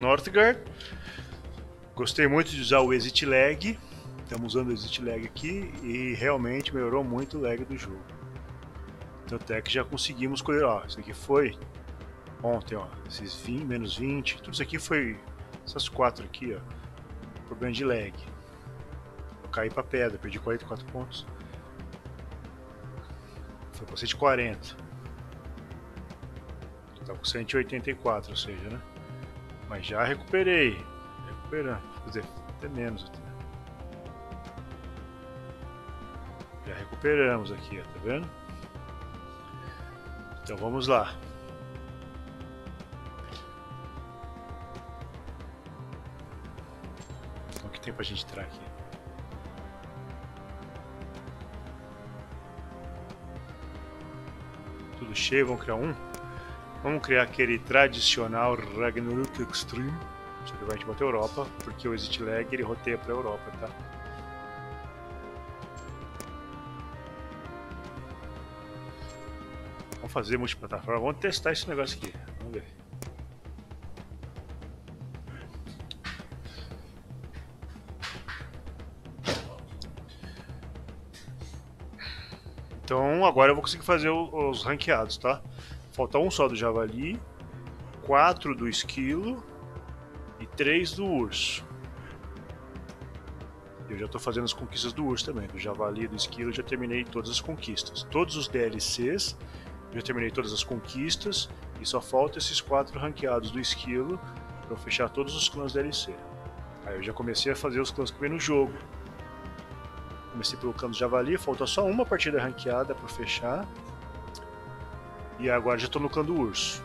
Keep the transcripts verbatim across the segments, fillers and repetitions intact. Northgard. Gostei muito de usar o Exitlag. Estamos usando o Exitlag aqui e realmente melhorou muito o lag do jogo. Tanto é que já conseguimos colher, ó, isso aqui foi ontem, ó, esses vinte, menos vinte, tudo isso aqui foi, essas quatro aqui, ó, problema de lag. Eu caí pra pedra, perdi quarenta e quatro pontos. Foi pra cento e quarenta. Tava com cento e oitenta e quatro, ou seja, né? Mas já recuperei, recuperando, quer dizer, até menos até. Já recuperamos aqui, ó, tá vendo? Então vamos lá. Então, o que tem pra gente entrar aqui? Tudo cheio, vamos criar um? Vamos criar aquele tradicional Ragnarok Extreme. Só que vai a gente botar Europa, porque o Exitlag ele roteia pra Europa, tá? Vamos fazer multiplataforma, vamos testar esse negócio aqui, vamos ver. Então agora eu vou conseguir fazer os ranqueados, tá? Falta um só do javali, quatro do esquilo e três do urso. Eu já estou fazendo as conquistas do urso também, do javali e do esquilo eu já terminei todas as conquistas, todos os D L Cs. Já terminei todas as conquistas e só falta esses quatro ranqueados do esquilo para eu fechar todos os clãs da D L C. Aí eu já comecei a fazer os clãs que vem no jogo. Comecei pelo clã do javali, falta só uma partida ranqueada para fechar. E agora já estou no clã do urso.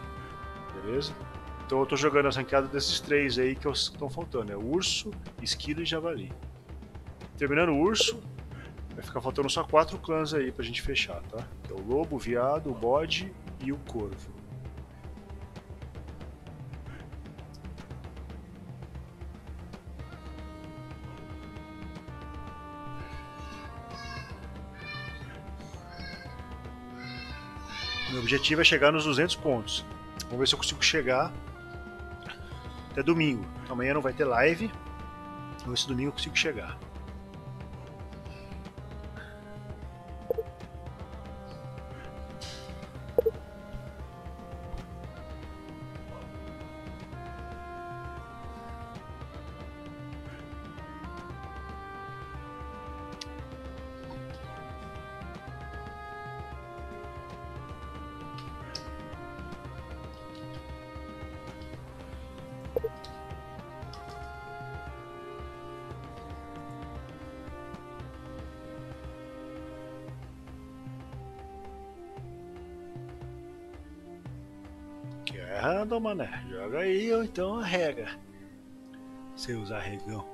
Beleza? Então eu estou jogando as ranqueadas desses três aí que estão faltando, é urso, esquilo e javali. Terminando o urso, vai ficar faltando só quatro clãs aí pra gente fechar, tá? Que é o lobo, o veado, o bode e o corvo. Meu objetivo é chegar nos duzentos pontos. Vamos ver se eu consigo chegar até domingo. Então, amanhã não vai ter live. Vamos ver se domingo eu consigo chegar. Errado, mané. Joga aí ou então arrega. Sem usar regão.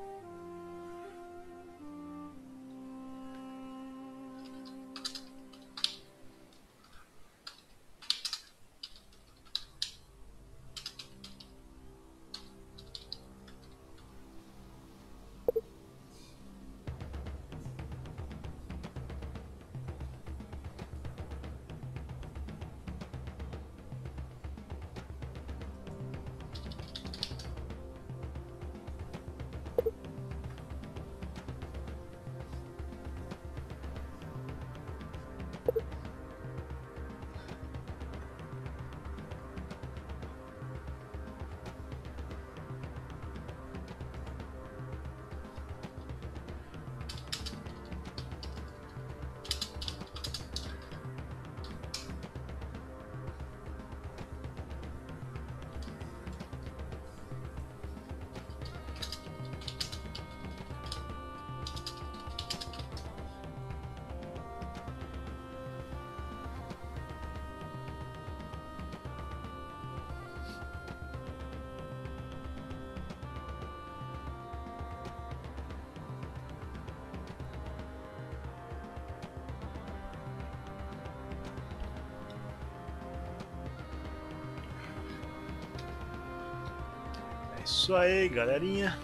Isso aí, galerinha.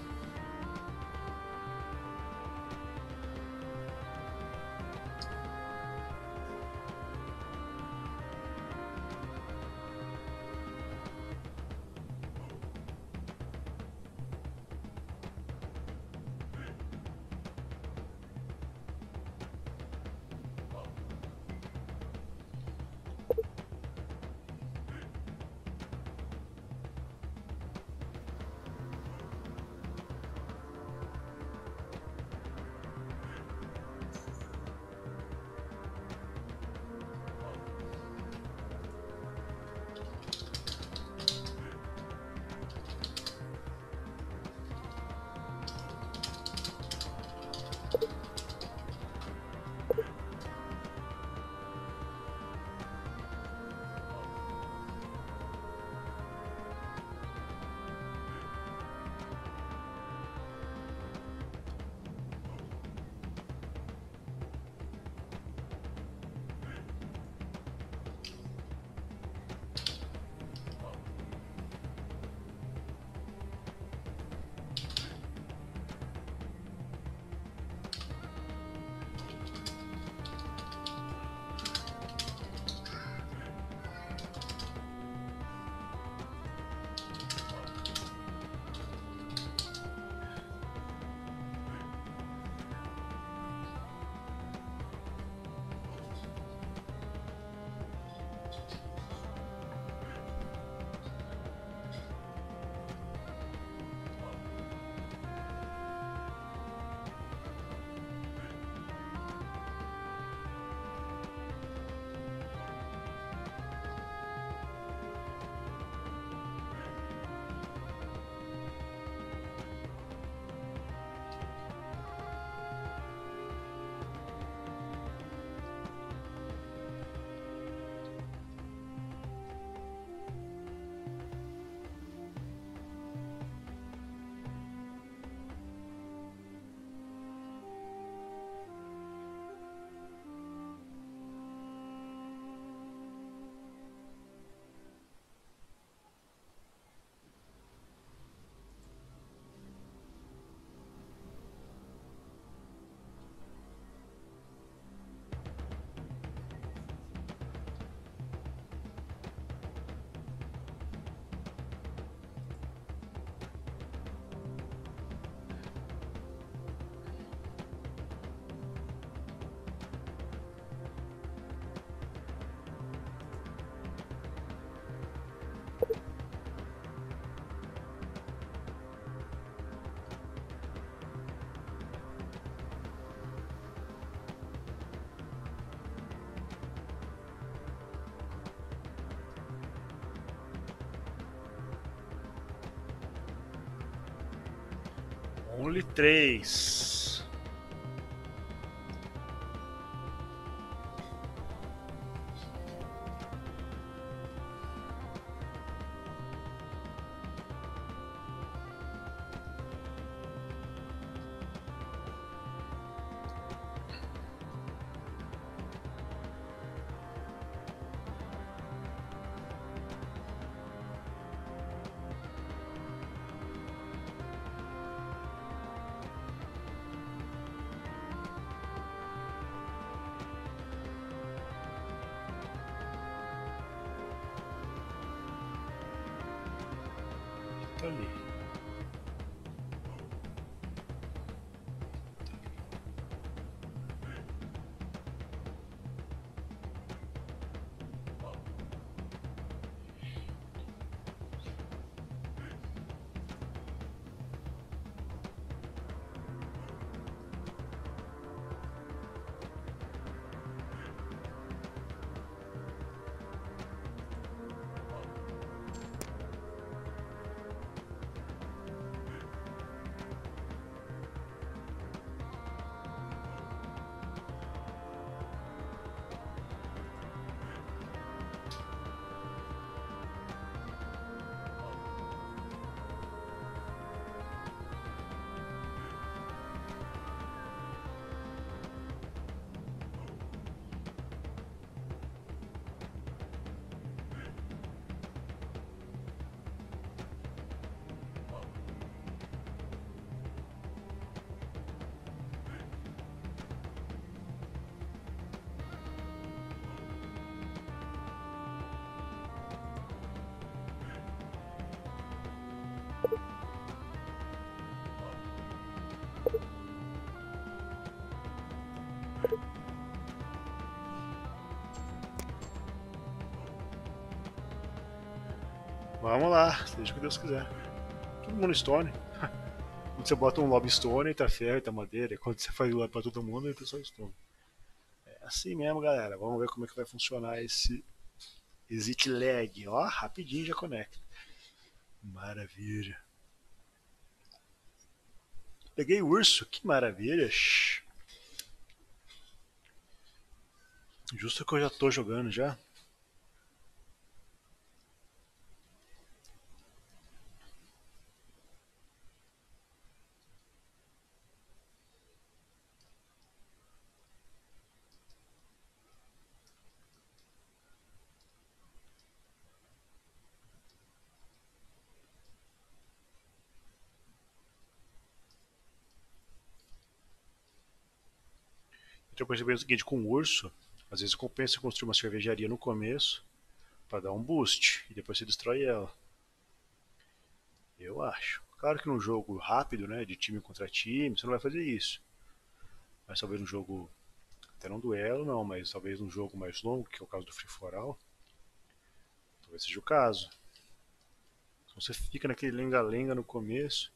Only três. Ali. Vamos lá, seja o que Deus quiser. Todo mundo stone. Quando você bota um lob stone, entra ferro, entra madeira. E quando você faz lob pra todo mundo, entra só stone. É assim mesmo, galera. Vamos ver como é que vai funcionar esse Exitlag. Ó, rapidinho já conecta. Maravilha. Peguei o urso, que maravilha. Justo que eu já tô jogando já. Estou percebendo o seguinte, com o urso, às vezes compensa construir uma cervejaria no começo para dar um boost e depois você destrói ela. Eu acho. Claro que num jogo rápido, né, de time contra time, você não vai fazer isso. Mas talvez num jogo, até não duelo não, mas talvez num jogo mais longo, que é o caso do Free For All, talvez seja o caso. Então você fica naquele lenga-lenga no começo.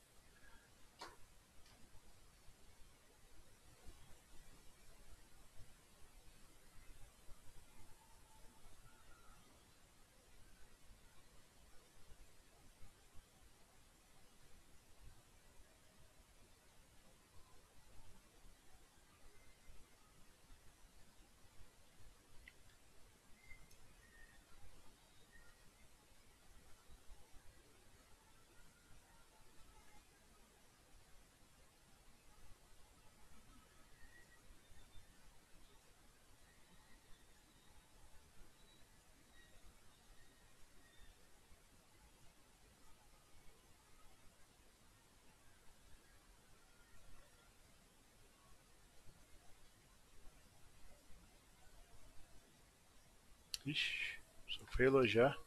Ixi, só foi elogiar.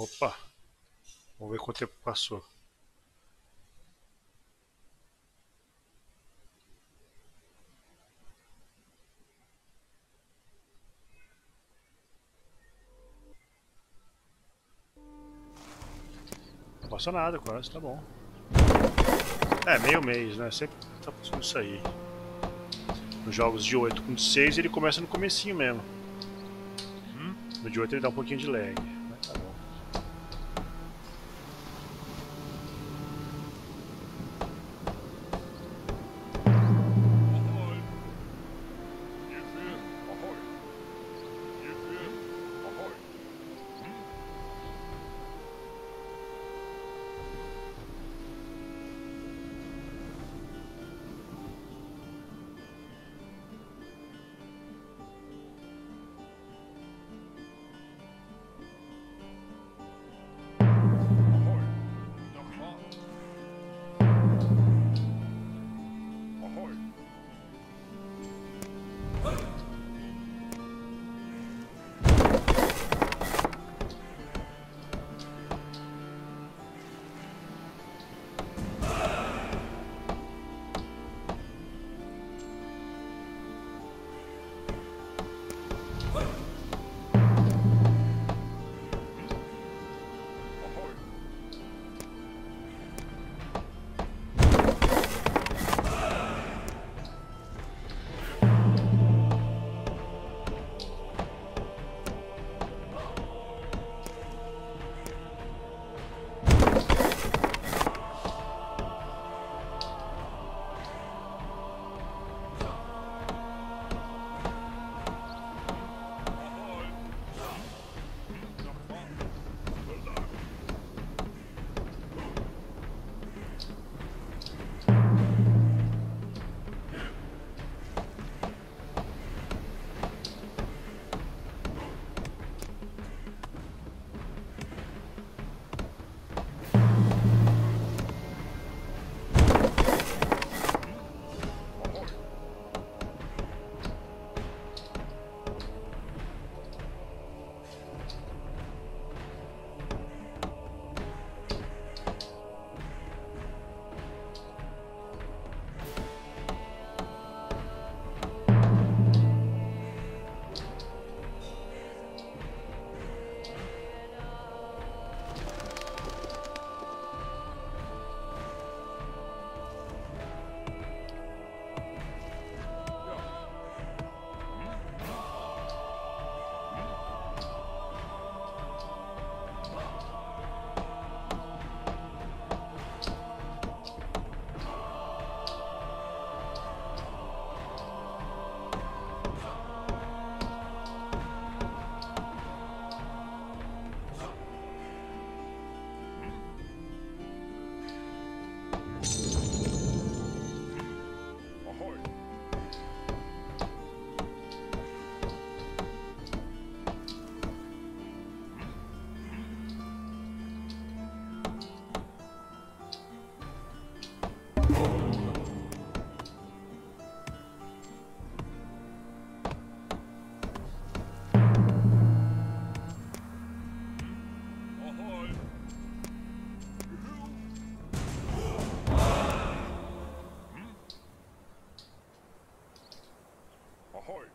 Opa! Vamos ver quanto tempo passou. Não passou nada, quase, tá bom. É, meio mês, né? Sempre tá passando isso aí. Nos jogos de oito com seis ele começa no comecinho mesmo. Hum? No de oito ele dá um pouquinho de lag. Mas tá bom.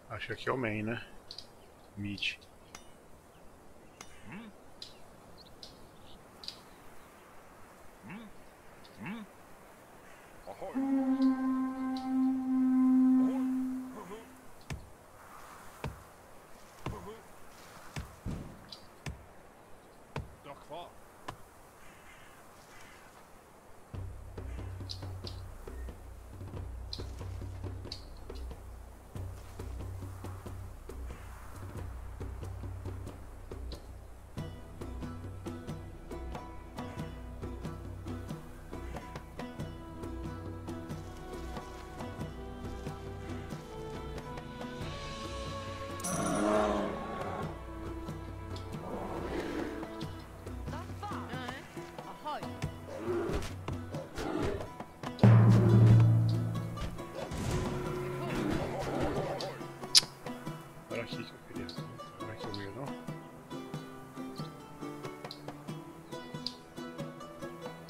Acho que aqui é o main, né? Mid.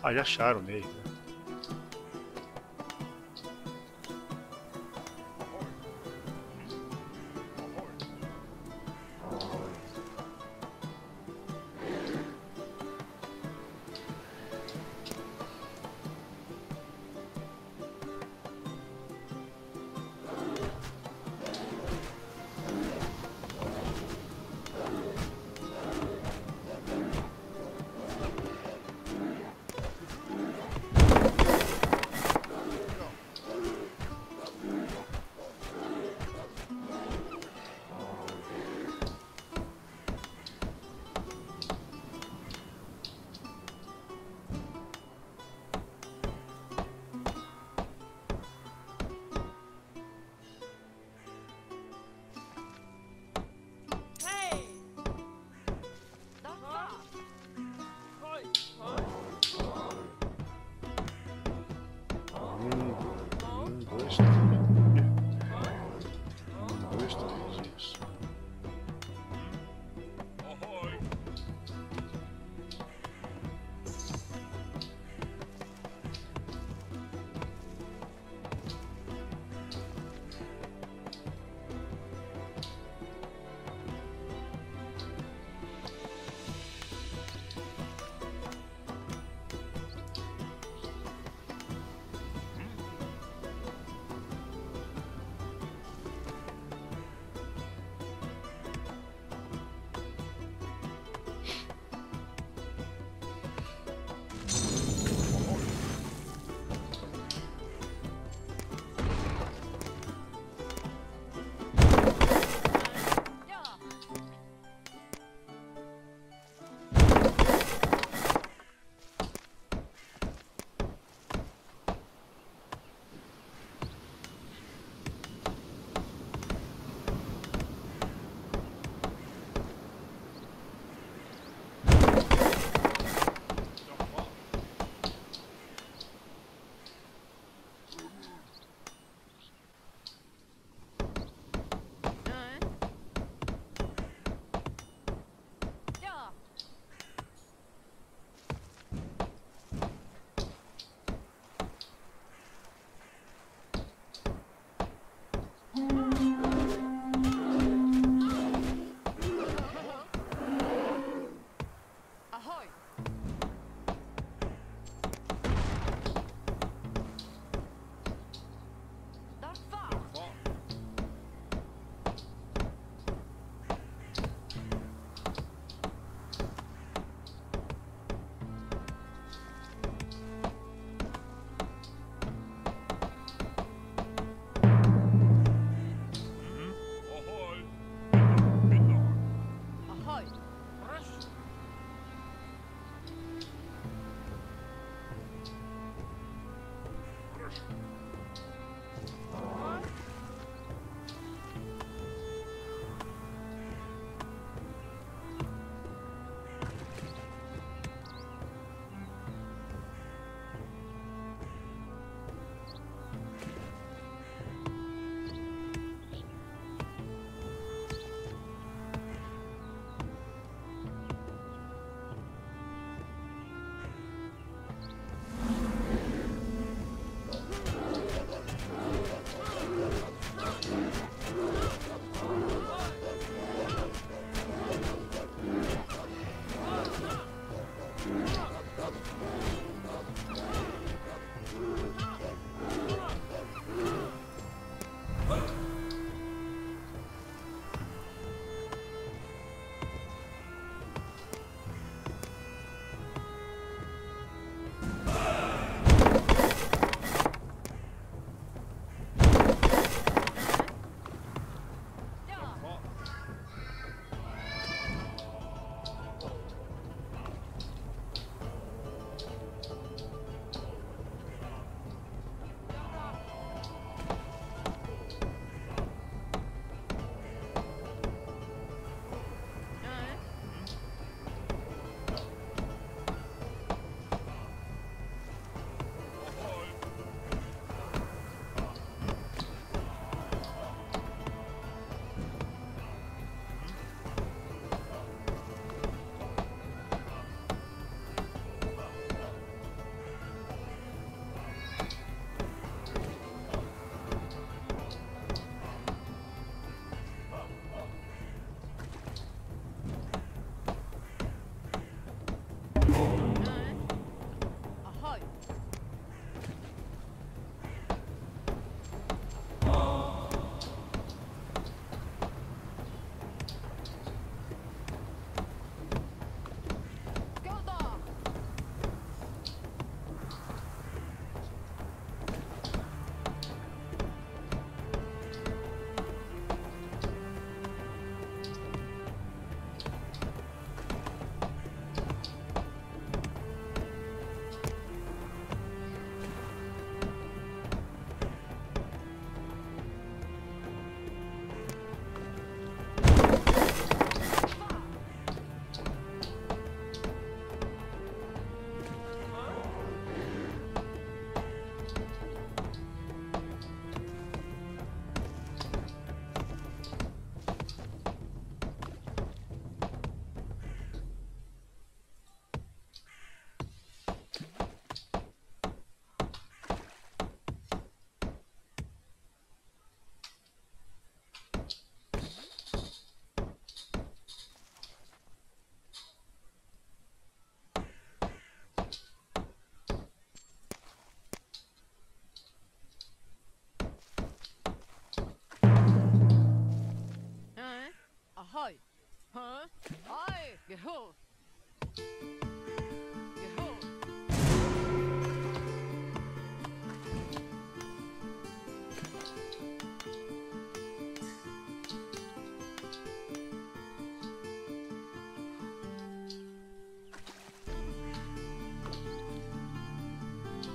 Ah, já acharam nele.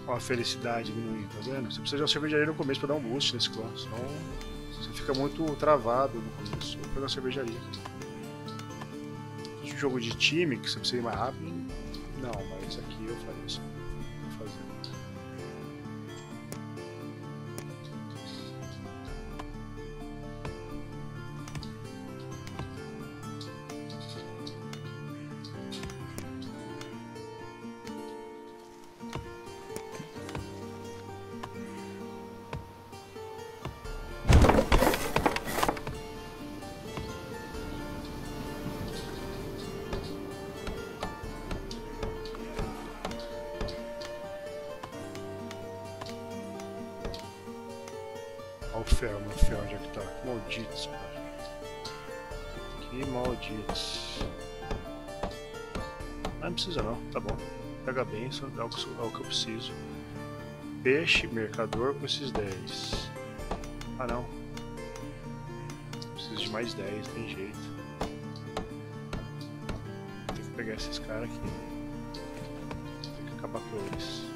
com a felicidade diminuindo, tá vendo? Você precisa de uma cervejaria no começo para dar um boost nesse clã, senão você fica muito travado no começo. Vou pegar uma cervejaria. Um jogo de time que você precisa ir mais rápido? Não, mas aqui eu faria isso. Vou fazer. Olha o ferro, meu ferro, onde é que tá? Malditos, cara. Que malditos. Ah, não precisa não, tá bom. Pega bem, só dá o que, dá o que eu preciso. Peixe, mercador com esses dez. Ah não. Preciso de mais dez, tem jeito. Tem que pegar esses caras aqui. Tem que acabar com eles.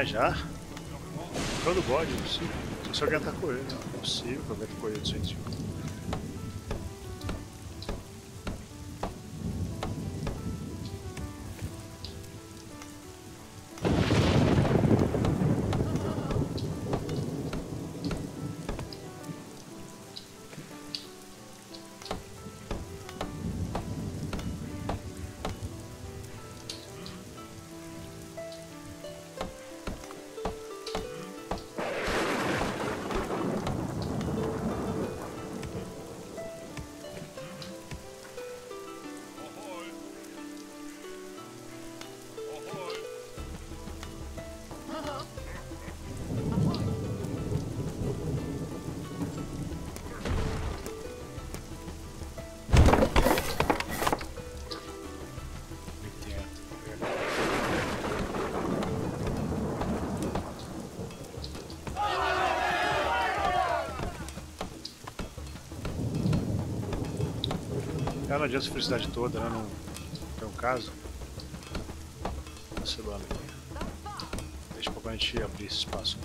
Mas já? Todo bode, não é possível. Tem que se aguentar com ele, não é possível que eu aguente com ele de cento e cinquenta. Não adianta essa felicidade toda, né? Não tem um caso. Cancelando aqui. Deixa pra gente abrir esse espaço.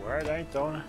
Guardar então, né?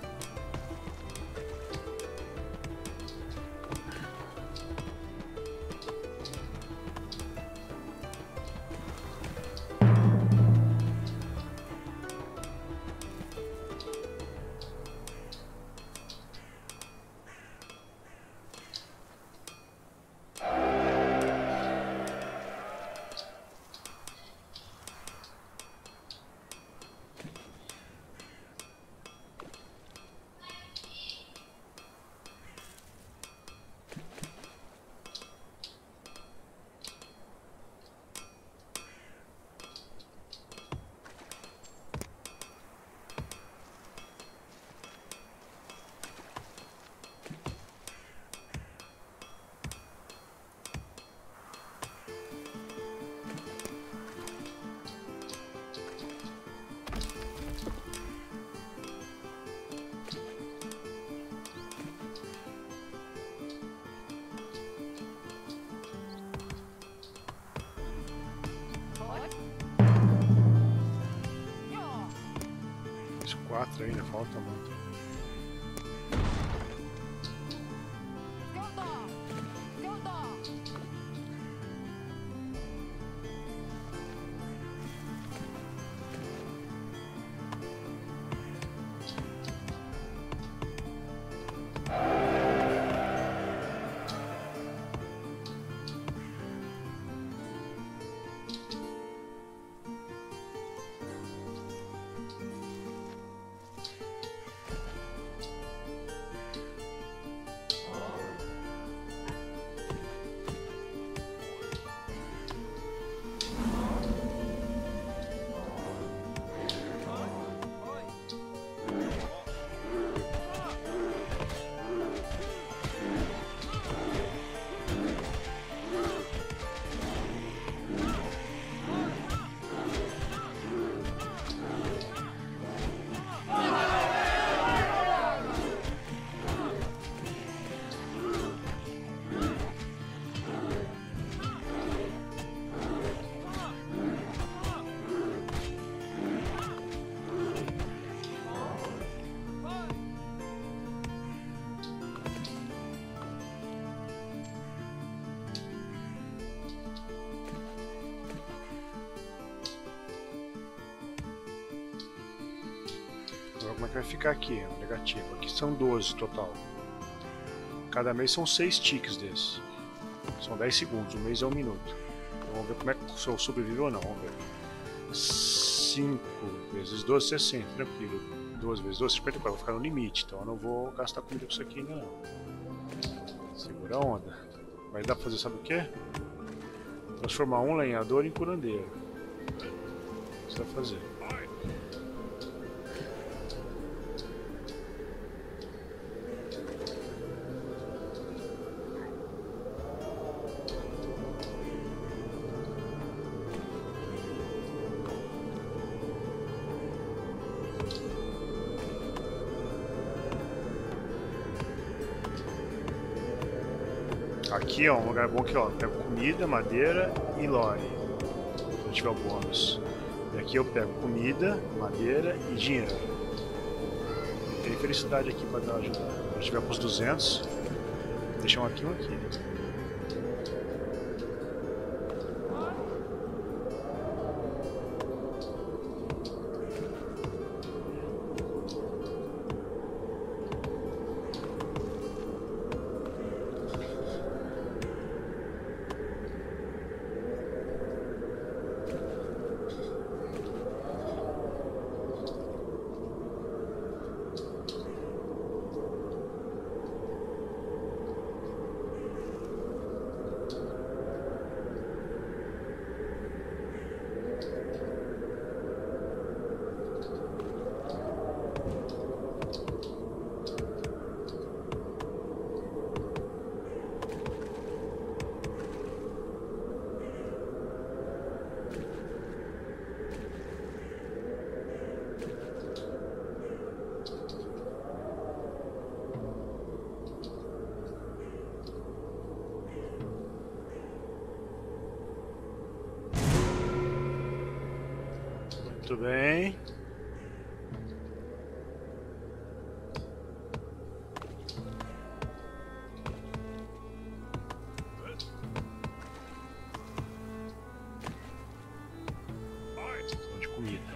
Quatro ainda, falta muito. Como é que vai ficar aqui? Negativo. Aqui são doze total. Cada mês são seis tiques desses. São dez segundos. Um mês é um minuto. Então, vamos ver como é que se eu sobrevivo ou não. Vamos ver. cinco vezes doze, sessenta. Tranquilo. doze vezes doze, cinquenta e quatro. Vou ficar no limite. Então eu não vou gastar comida com isso aqui ainda não. Segura a onda. Vai dar pra fazer, sabe o que? Transformar um lenhador em curandeiro. precisa fazer. Aqui, ó, um lugar bom que, ó, pego comida, madeira e lore, se eu tiver o bônus. E aqui eu pego comida, madeira e dinheiro. E tem felicidade aqui pra dar ajuda. Se eu tiver com os duzentos, deixa um aqui um aqui. Muito bem. De comida.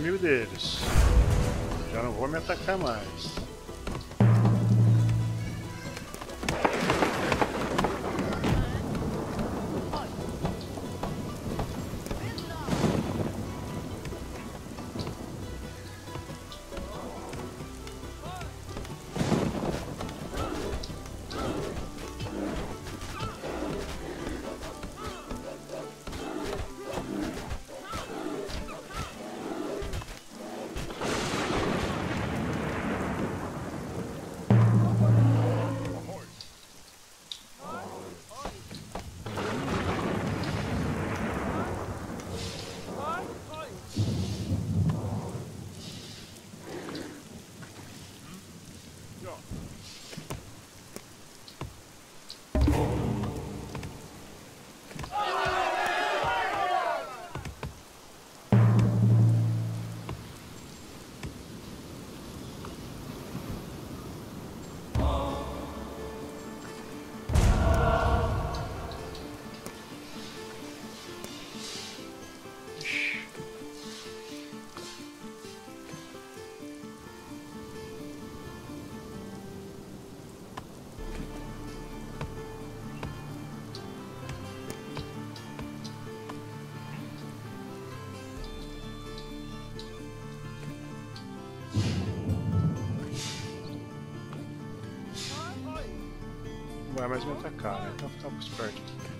Mil deles, já não vou me atacar mais. Vai mais me atacar, né? Então ficar esperto aqui.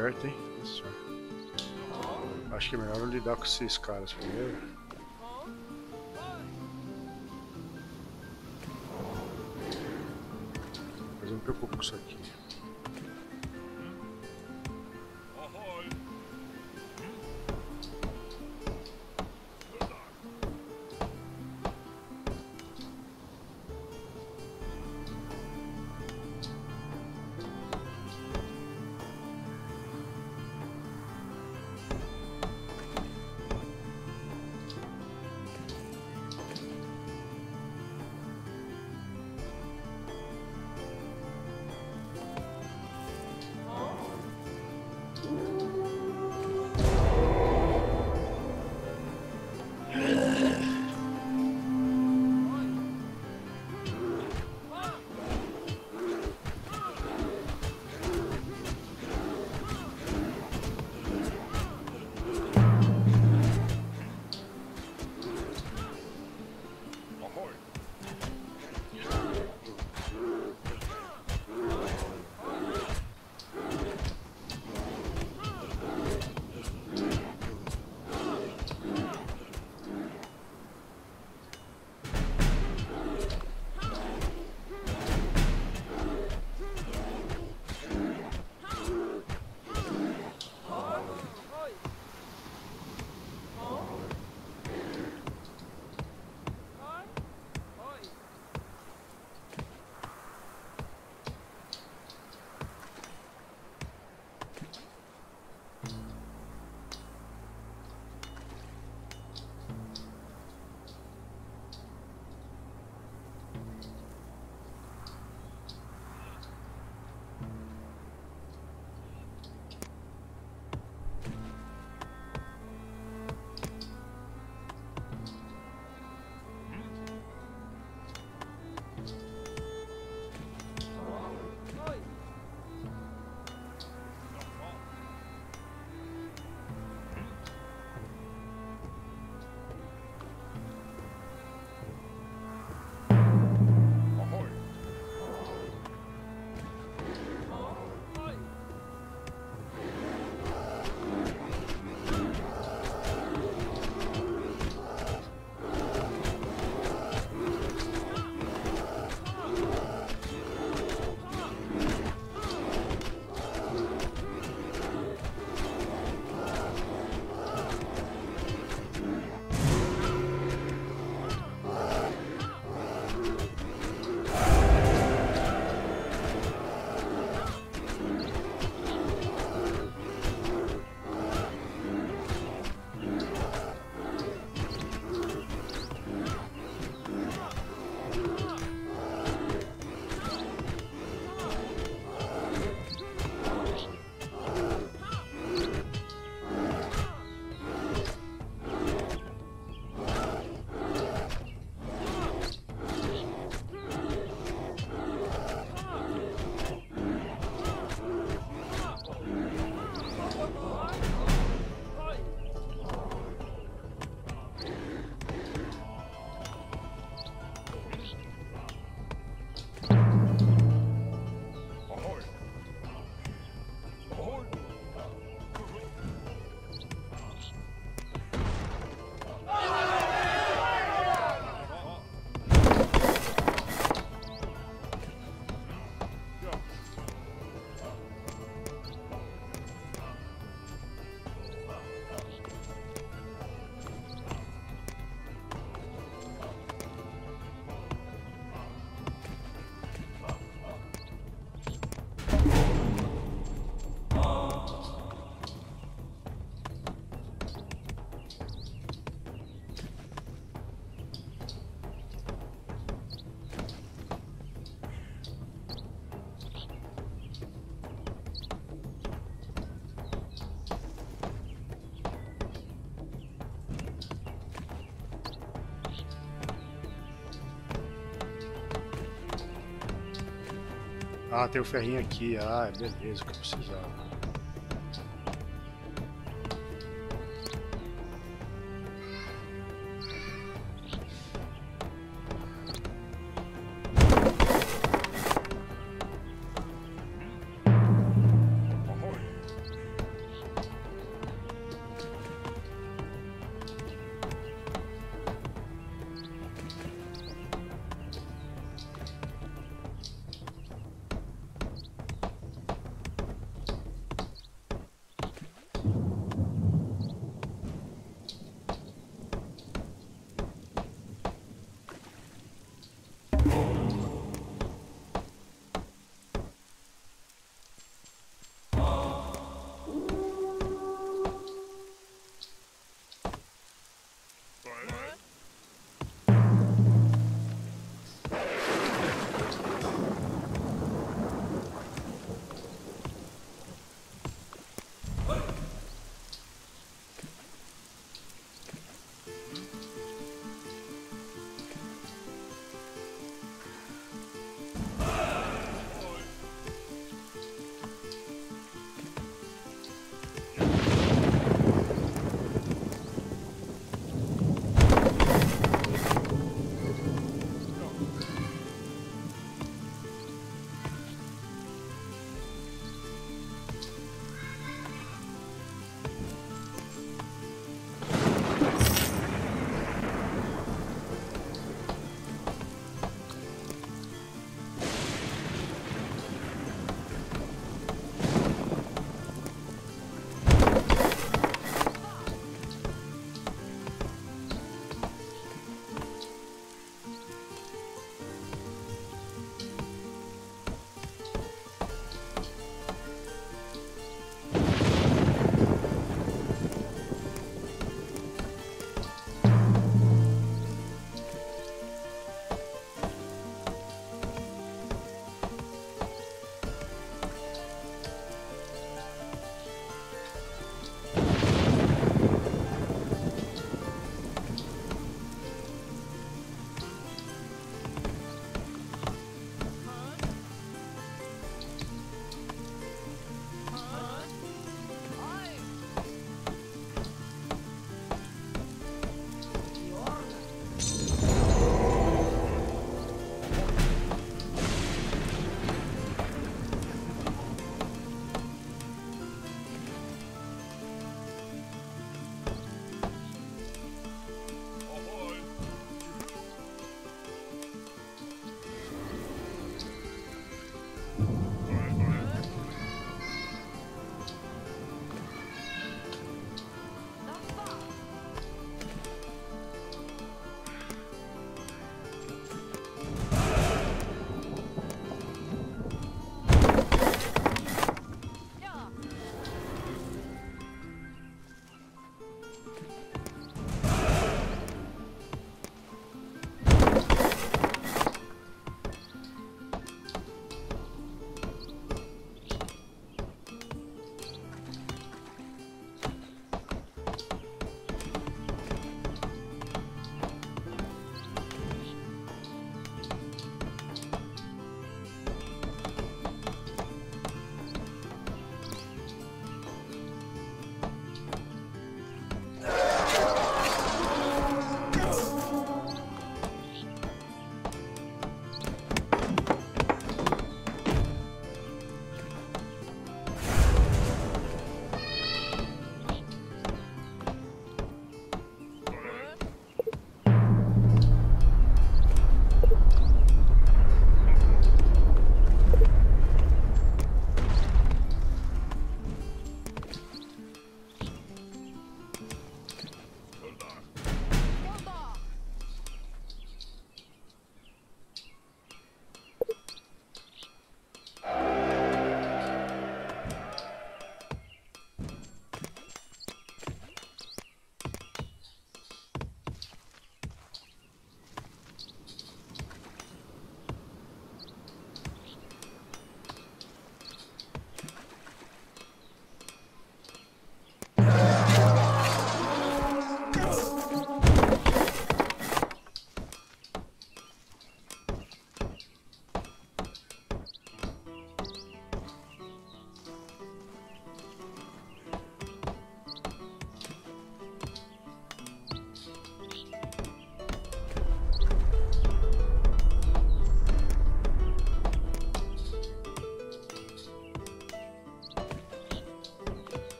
aberta, hein? Nossa. Acho que é melhor eu lidar com esses caras primeiro. Mas eu me preocupo com isso aqui. Ah, tem o ferrinho aqui. Ah, beleza, que eu precisava.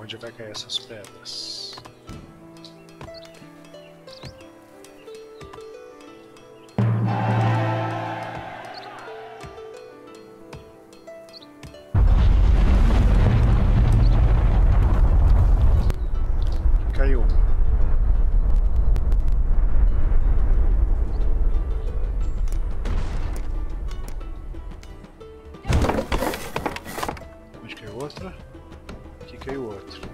Onde vai cair essas pedras? Caiu. Onde caiu outra? Aqui caiu outro.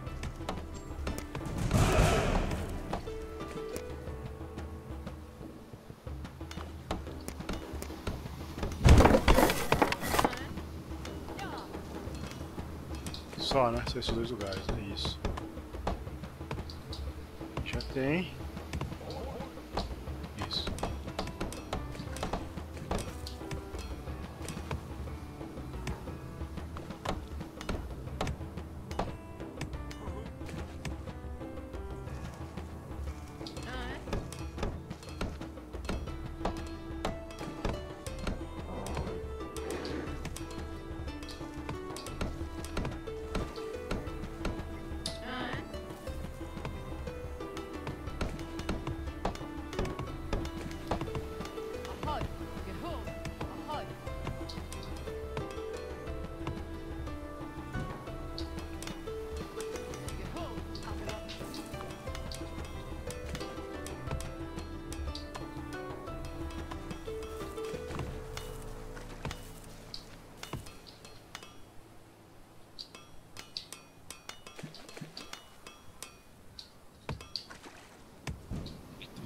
Só, né? São esses dois lugares, é isso. Já tem. Isso.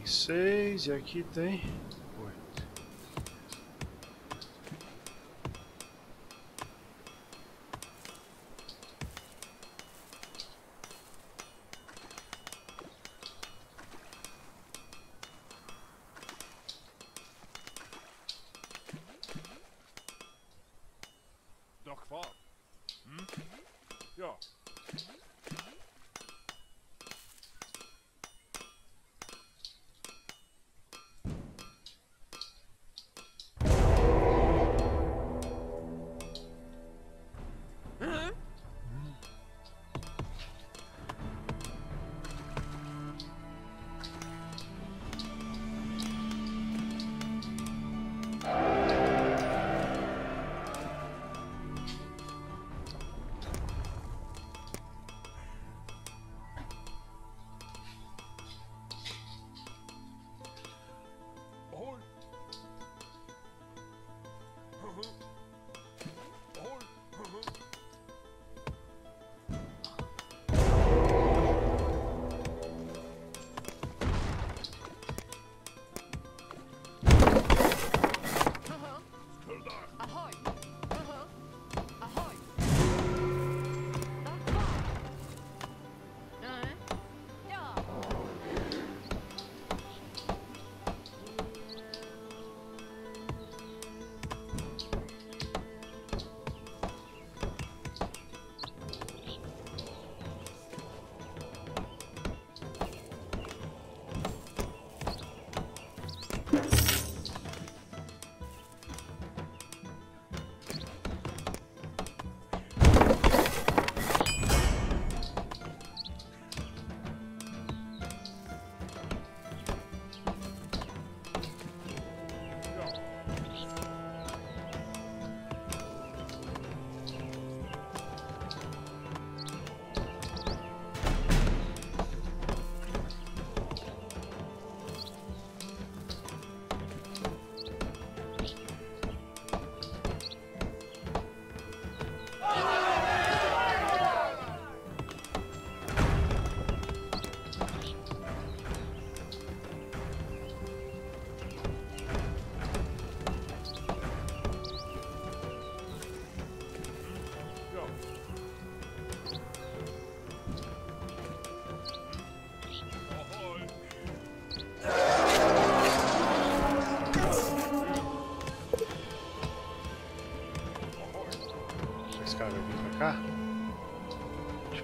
Seis e aqui tem oito. Doch kvar. Hm? Ja.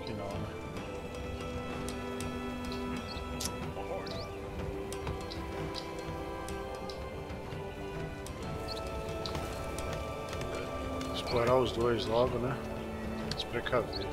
drifting on. Explorar os dois logo, né? Se precaver.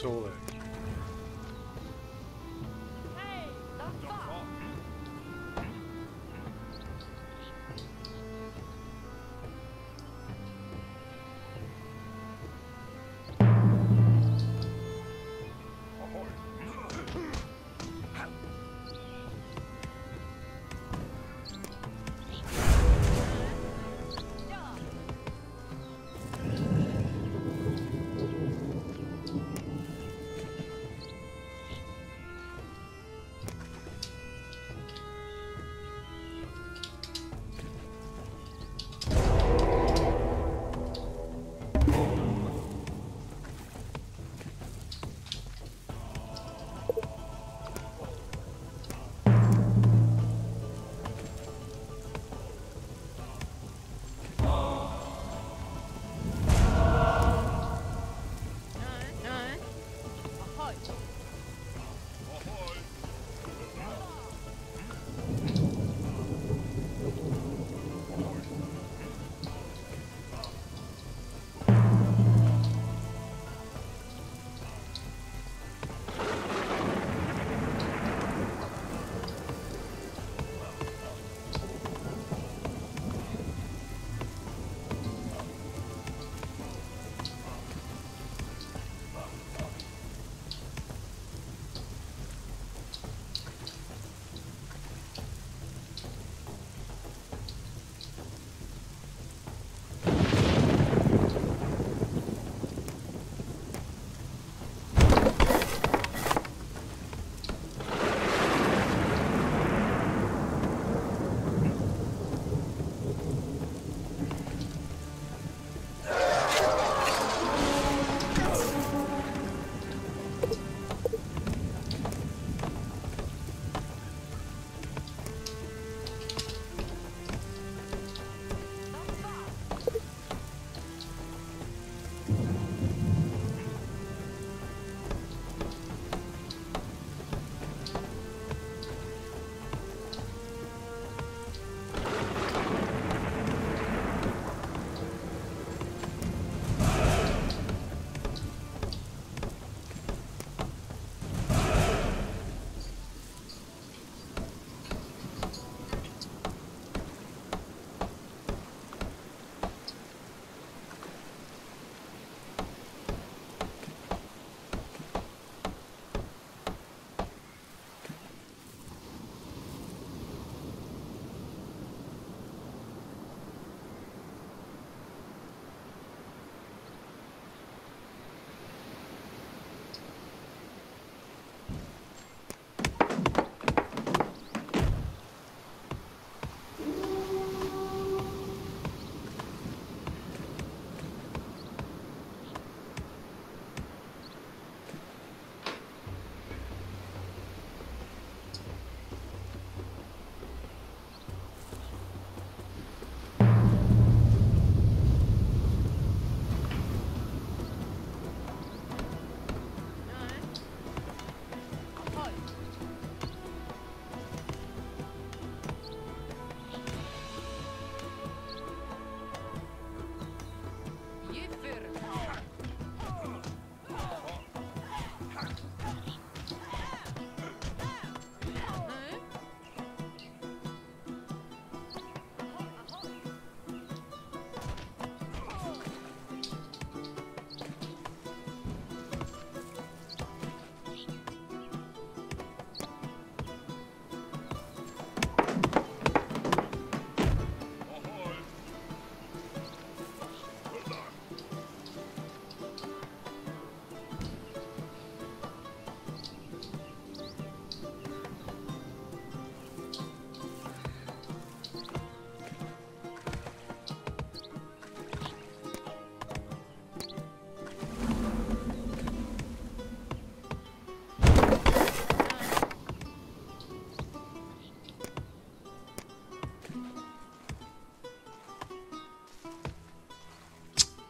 Solar.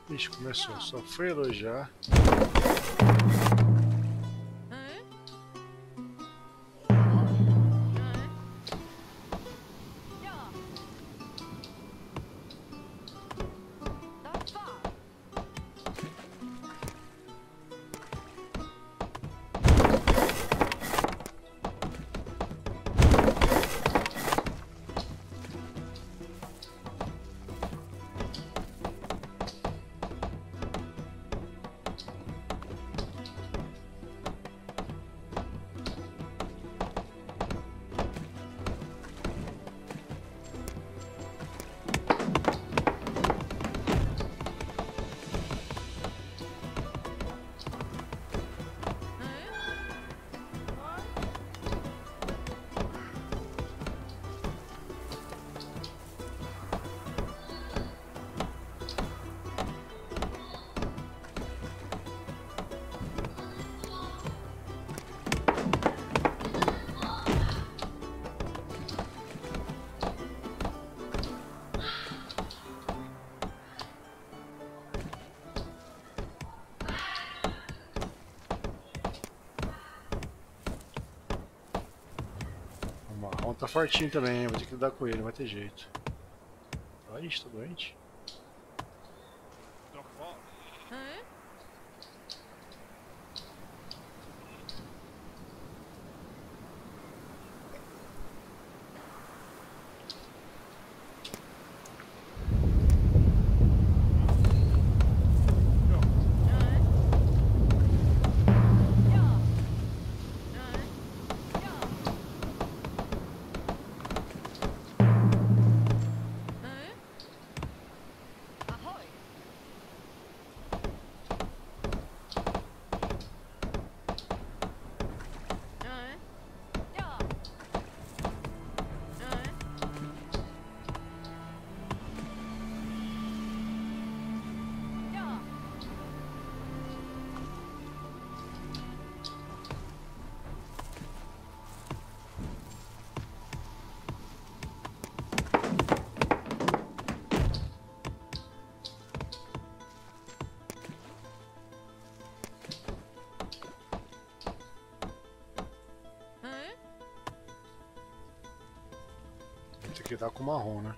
Bicho começou, só foi elogiar. Tá fortinho também, vou ter que lidar com ele, não vai ter jeito. Olha isso, tá doente. Que dá com marrom, né?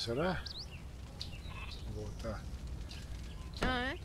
será? Vou voltar. Ah, é?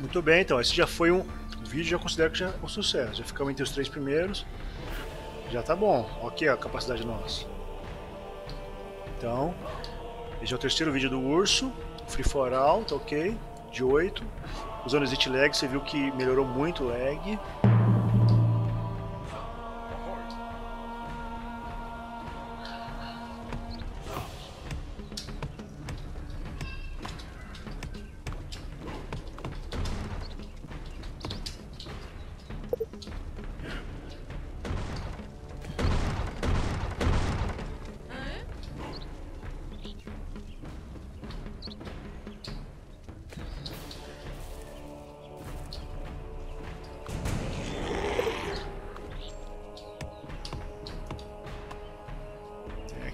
Muito bem, então, esse já foi um o vídeo, já considero que já é um sucesso, já ficamos entre os três primeiros, já tá bom, ok, a capacidade nossa. Então, esse é o terceiro vídeo do Urso, Free for All, tá ok, de oito, usando o Exitlag, você viu que melhorou muito o lag.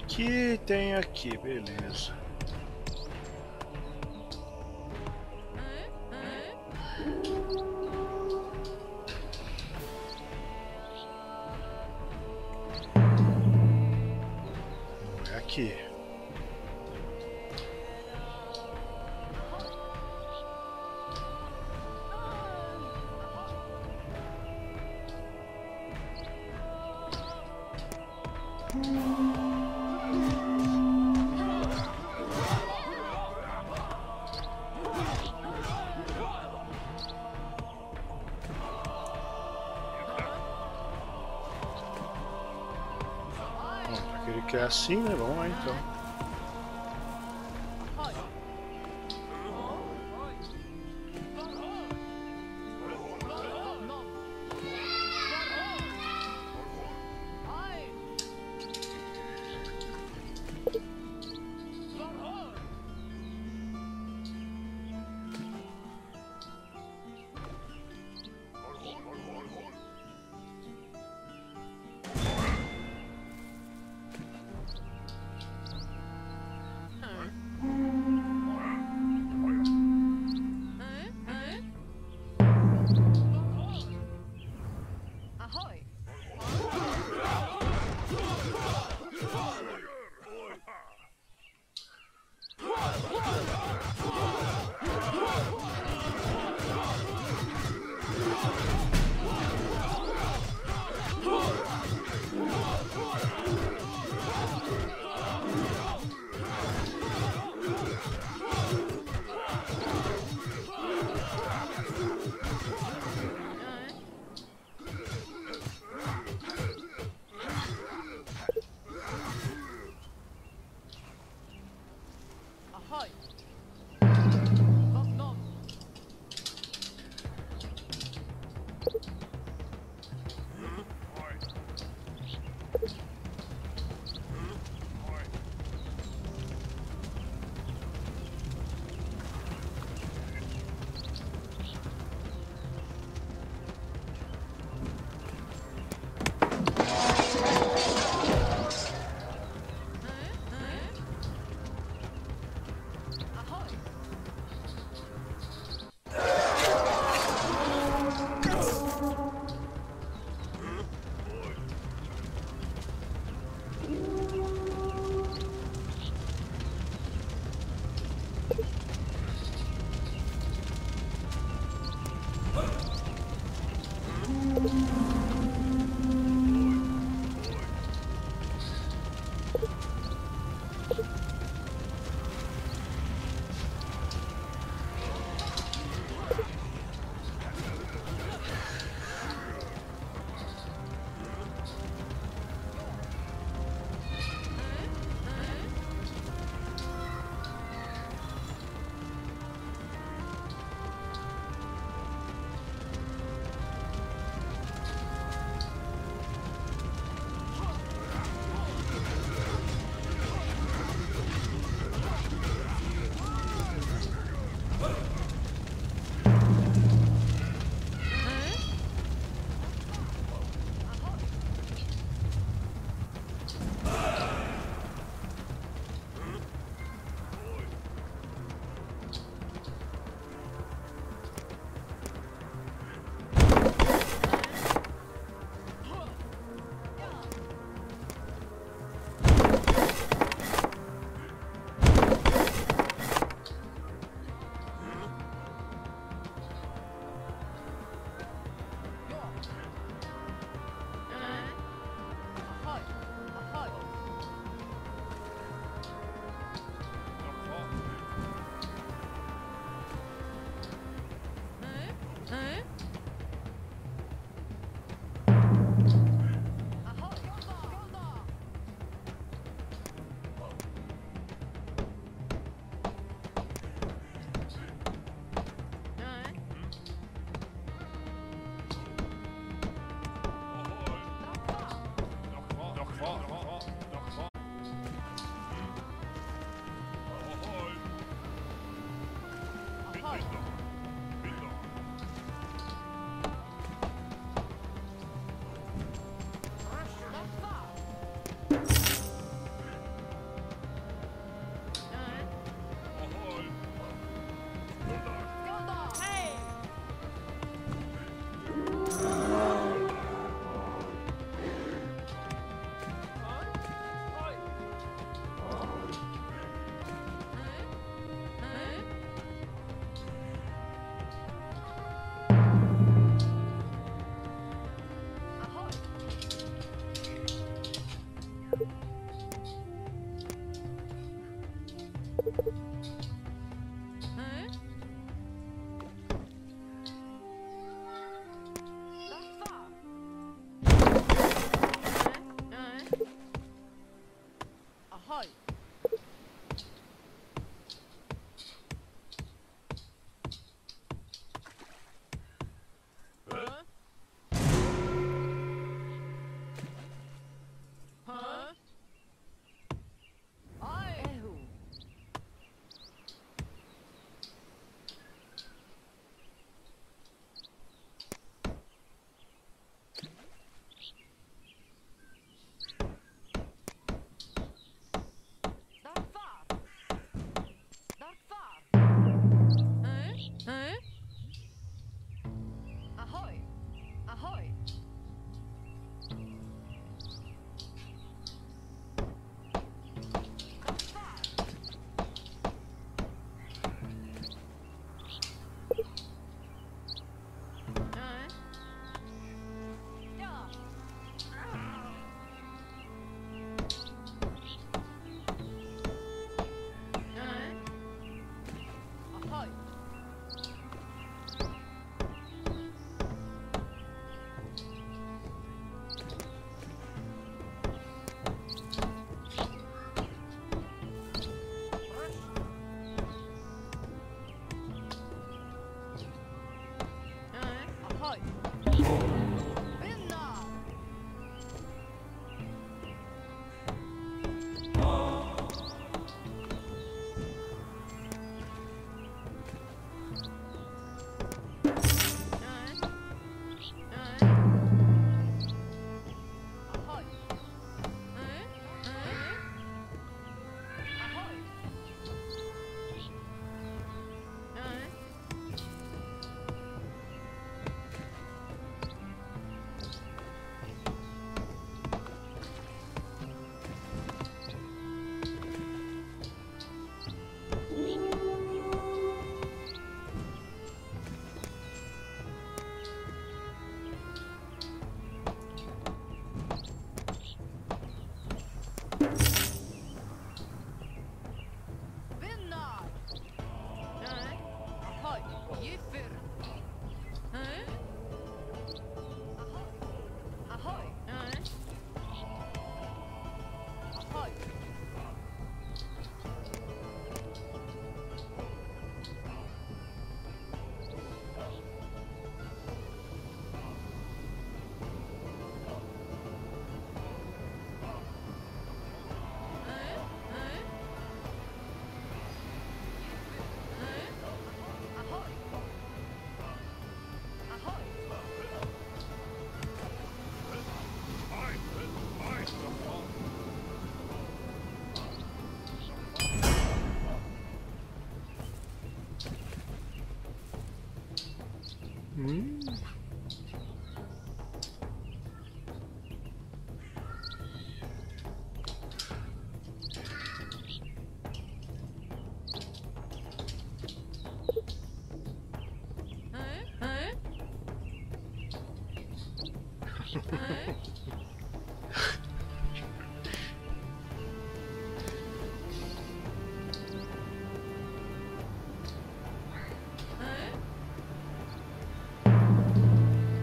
Que tem aqui, beleza. É aqui. Ele quer assim, né? Vamos lá então.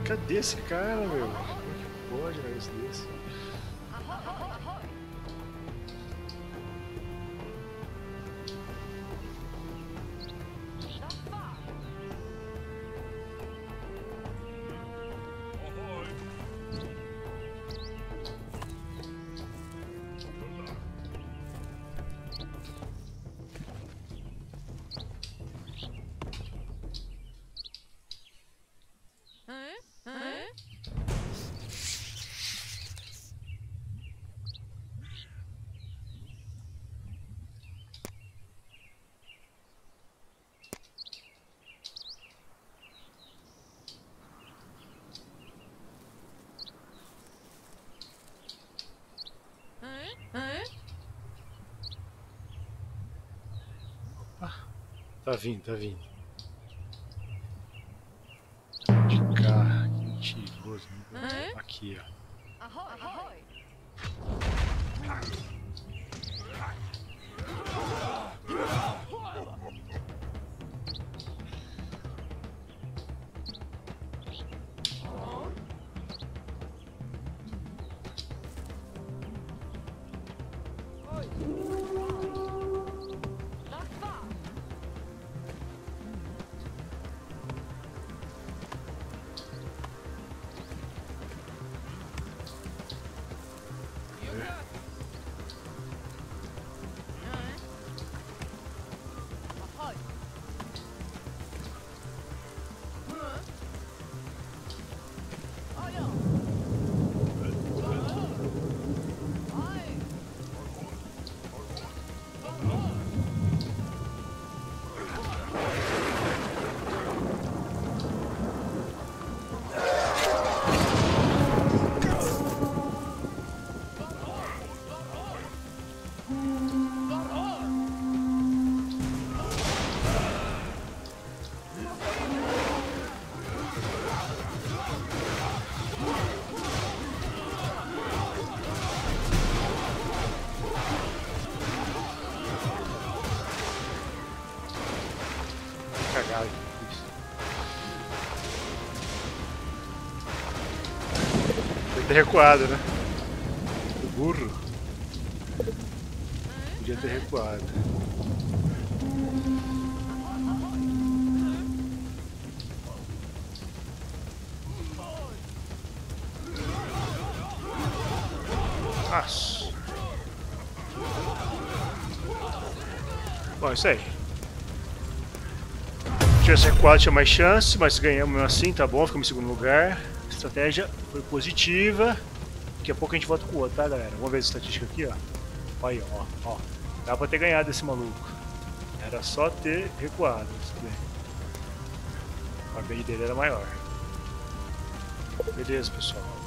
Cadê esse cara, meu? Como é que pode, velho, isso desse? Tá vindo, tá vindo. De cá, que mentiroso. Uhum. Aqui, ó. Ahoy, ahoy. Ter recuado, né? O burro podia ter recuado. Nossa. Bom, isso aí. Tivesse recuado, tinha mais chance, mas ganhamos assim, tá bom, ficamos em segundo lugar. A estratégia foi positiva. Daqui a pouco a gente volta com o outro, tá, galera? Vamos ver a estatística aqui, ó. Olha aí, ó, ó. Dá pra ter ganhado esse maluco. Era só ter recuado. A perda dele era maior. Beleza, pessoal.